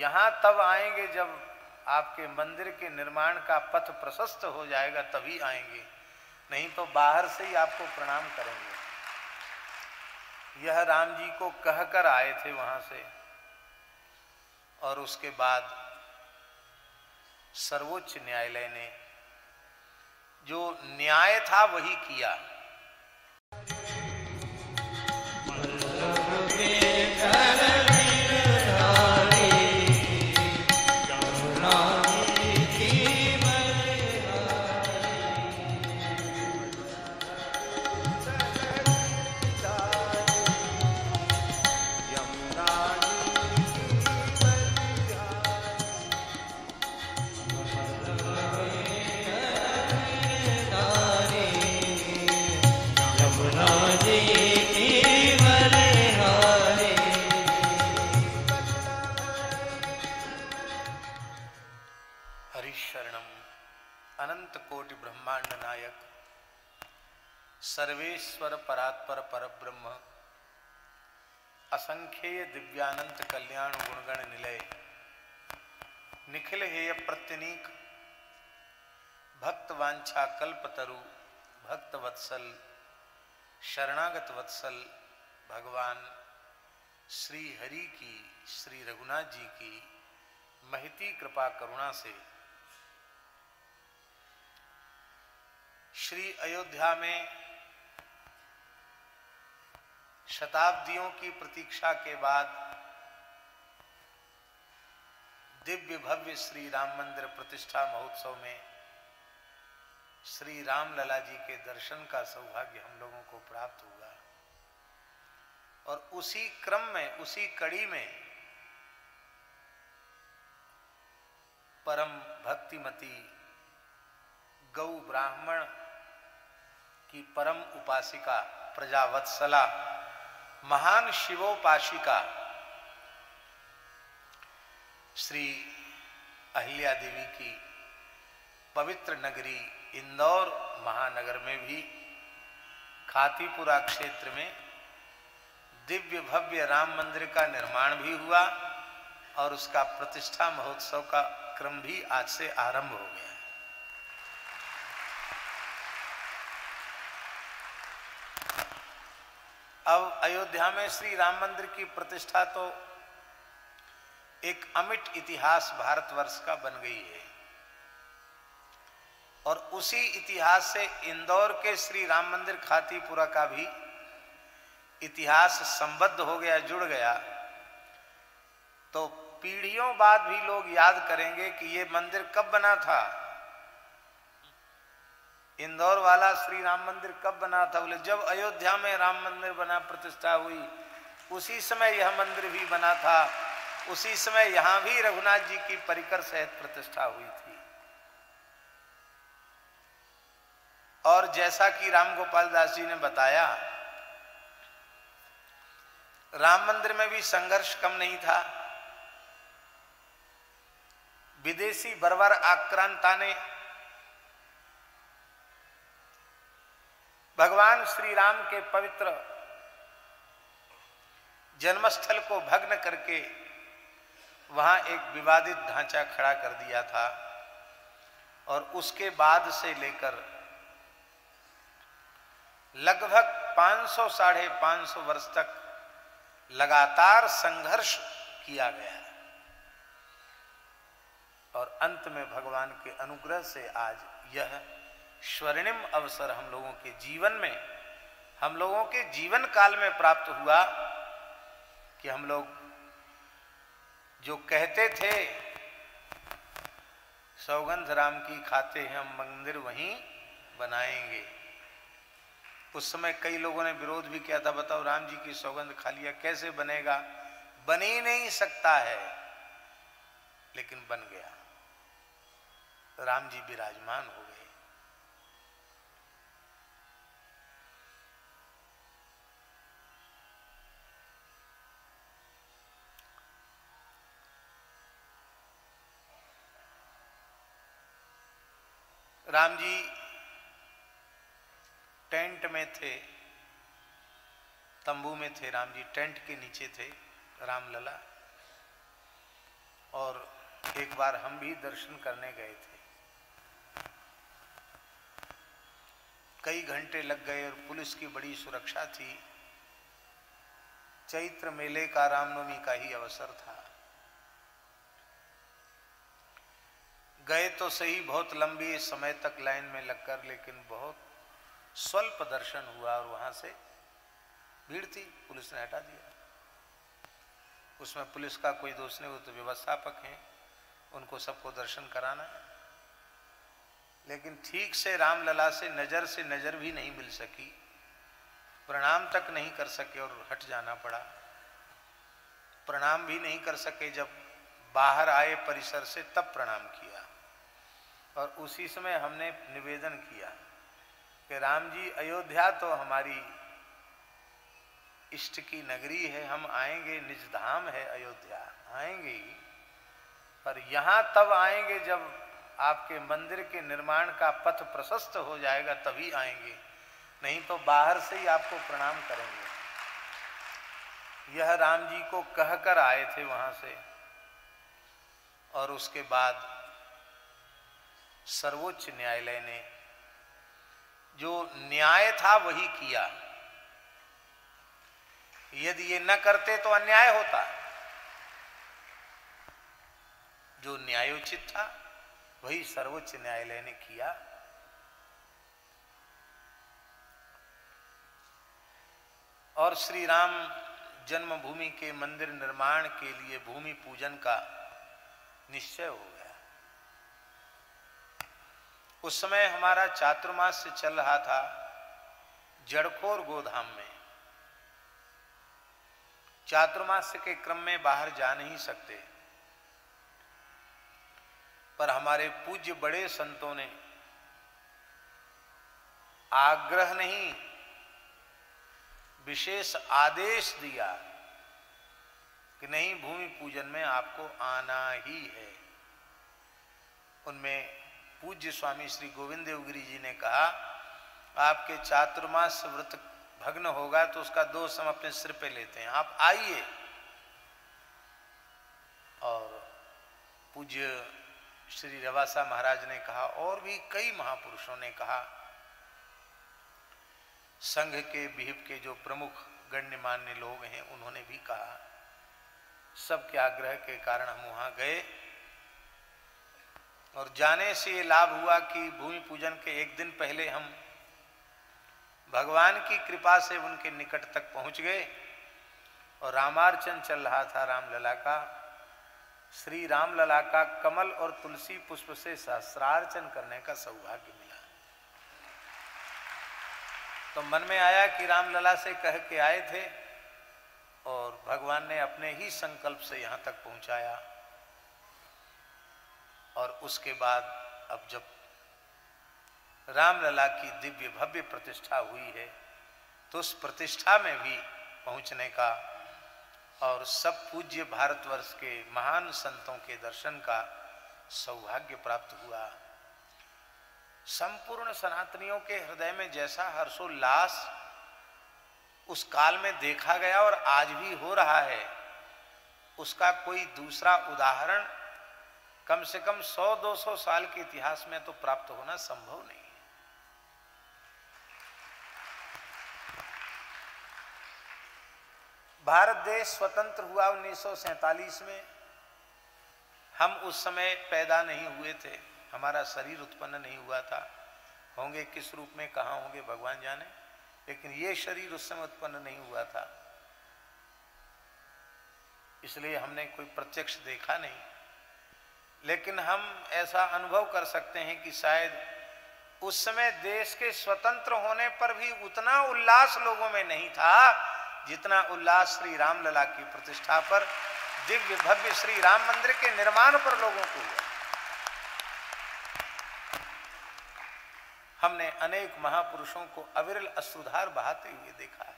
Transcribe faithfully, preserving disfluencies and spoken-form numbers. यहाँ तब आएंगे जब आपके मंदिर के निर्माण का पथ प्रशस्त हो जाएगा, तभी आएंगे, नहीं तो बाहर से ही आपको प्रणाम करेंगे। यह राम जी को कहकर आए थे वहां से। और उसके बाद सर्वोच्च न्यायालय ने जो न्याय था वही किया। सर्वेश्वर परात्पर परब्रह्म असंख्येय दिव्यानंत कल्याण गुणगण निलय निखिल हेय प्रत्यनीक भक्त वांछा कल्पतरु भक्त वत्सल शरणागत वत्सल भगवान श्री हरि की, श्री रघुनाथ जी की महती कृपा करुणा से श्री अयोध्या में शताब्दियों की प्रतीक्षा के बाद दिव्य भव्य श्री राम मंदिर प्रतिष्ठा महोत्सव में श्री राम लला जी के दर्शन का सौभाग्य हम लोगों को प्राप्त हुआ। और उसी क्रम में, उसी कड़ी में परम भक्तिमती गौ ब्राह्मण की परम उपासिका प्रजावत्सला महान शिवोपाशिका श्री अहिल्या देवी की पवित्र नगरी इंदौर महानगर में भी खातीपुरा क्षेत्र में दिव्य भव्य राम मंदिर का निर्माण भी हुआ और उसका प्रतिष्ठा महोत्सव का क्रम भी आज से आरंभ हो गया। अब अयोध्या में श्री राम मंदिर की प्रतिष्ठा तो एक अमिट इतिहास भारतवर्ष का बन गई है। और उसी इतिहास से इंदौर के श्री राम मंदिर खातीपुरा का भी इतिहास संबद्ध हो गया, जुड़ गया। तो पीढ़ियों बाद भी लोग याद करेंगे कि ये मंदिर कब बना था, इंदौर वाला श्री राम मंदिर कब बना था। बोले जब अयोध्या में राम मंदिर बना, प्रतिष्ठा हुई, उसी समय यह मंदिर भी बना था, उसी समय यहाँ भी रघुनाथ जी की परिकर सहित प्रतिष्ठा हुई थी। और जैसा कि राम गोपाल दास जी ने बताया, राम मंदिर में भी संघर्ष कम नहीं था। विदेशी बर्बर आक्रांता ने भगवान श्री राम के पवित्र जन्मस्थल को भग्न करके वहां एक विवादित ढांचा खड़ा कर दिया था। और उसके बाद से लेकर लगभग पाँच सौ साढ़े पाँच सौ वर्ष तक लगातार संघर्ष किया गया और अंत में भगवान के अनुग्रह से आज यह स्वर्णिम अवसर हम लोगों के जीवन में, हम लोगों के जीवन काल में प्राप्त हुआ कि हम लोग जो कहते थे सौगंध राम की खाते हैं, हम मंदिर वहीं बनाएंगे। उस समय कई लोगों ने विरोध भी किया था, बताओ राम जी की सौगंध खा लिया, कैसे बनेगा, बन ही नहीं सकता है। लेकिन बन गया, राम जी विराजमान हो गए। राम जी टेंट में थे, तंबू में थे, राम जी टेंट के नीचे थे रामलला। एक बार हम भी दर्शन करने गए थे, कई घंटे लग गए और पुलिस की बड़ी सुरक्षा थी। चैत्र मेले का, रामनवमी का ही अवसर था। गए तो सही, बहुत लंबी समय तक लाइन में लगकर, लेकिन बहुत स्वल्प दर्शन हुआ और वहां से भीड़ थी, पुलिस ने हटा दिया। उसमें पुलिस का कोई दोष नहीं, वो तो व्यवस्थापक हैं, उनको सबको दर्शन कराना है। लेकिन ठीक से रामलला से नजर से नजर भी नहीं मिल सकी, प्रणाम तक नहीं कर सके और हट जाना पड़ा। प्रणाम भी नहीं कर सके, जब बाहर आए परिसर से तब प्रणाम किया। और उसी समय हमने निवेदन किया कि राम जी, अयोध्या तो हमारी इष्ट की नगरी है, हम आएंगे, निज धाम है अयोध्या, आएंगे ही, पर यहाँ तब आएंगे जब आपके मंदिर के निर्माण का पथ प्रशस्त हो जाएगा, तभी आएंगे, नहीं तो बाहर से ही आपको प्रणाम करेंगे। यह राम जी को कहकर आए थे वहाँ से। और उसके बाद सर्वोच्च न्यायालय ने जो न्याय था वही किया। यदि ये न करते तो अन्याय होता। जो न्यायोचित था वही सर्वोच्च न्यायालय ने किया। और श्री राम जन्मभूमि के मंदिर निर्माण के लिए भूमि पूजन का निश्चय हो गया। उस समय हमारा चातुर्मास चल रहा था जड़खोर गोधाम में। चातुर्मास के क्रम में बाहर जा नहीं सकते, पर हमारे पूज्य बड़े संतों ने आग्रह नहीं, विशेष आदेश दिया कि नहीं, भूमि पूजन में आपको आना ही है। उनमें पूज्य स्वामी श्री गोविंद देवगिरी जी ने कहा, आपके चातुर्मास व्रत भग्न होगा तो उसका दोष हम अपने सिर पे लेते हैं, आप आइए। और पूज्य श्री रवासा महाराज ने कहा, और भी कई महापुरुषों ने कहा, संघ के विहिप के जो प्रमुख गण्यमान्य लोग हैं उन्होंने भी कहा। सबके आग्रह के कारण हम वहां गए। और जाने से ये लाभ हुआ कि भूमि पूजन के एक दिन पहले हम भगवान की कृपा से उनके निकट तक पहुंच गए। और रामार्चन चल रहा था रामलला का। श्री रामलला का कमल और तुलसी पुष्प से सहस्रार्चन करने का सौभाग्य मिला। तो मन में आया कि रामलला से कह के आए थे और भगवान ने अपने ही संकल्प से यहाँ तक पहुँचाया। और उसके बाद अब जब रामलला की दिव्य भव्य प्रतिष्ठा हुई है तो उस प्रतिष्ठा में भी पहुंचने का और सब पूज्य भारतवर्ष के महान संतों के दर्शन का सौभाग्य प्राप्त हुआ। संपूर्ण सनातनियों के हृदय में जैसा हर्षोल्लास उस काल में देखा गया और आज भी हो रहा है, उसका कोई दूसरा उदाहरण कम से कम सौ दो सौ साल के इतिहास में तो प्राप्त होना संभव नहीं। भारत देश स्वतंत्र हुआ उन्नीस सौ सैंतालीस में। हम उस समय पैदा नहीं हुए थे, हमारा शरीर उत्पन्न नहीं हुआ था। होंगे किस रूप में, कहाँ होंगे भगवान जाने, लेकिन ये शरीर उस समय उत्पन्न नहीं हुआ था, इसलिए हमने कोई प्रत्यक्ष देखा नहीं। लेकिन हम ऐसा अनुभव कर सकते हैं कि शायद उस समय देश के स्वतंत्र होने पर भी उतना उल्लास लोगों में नहीं था जितना उल्लास श्री रामलला की प्रतिष्ठा पर, दिव्य भव्य श्री राम मंदिर के निर्माण पर लोगों को हुआ। हमने अनेक महापुरुषों को अविरल अश्रुधार बहाते हुए देखा।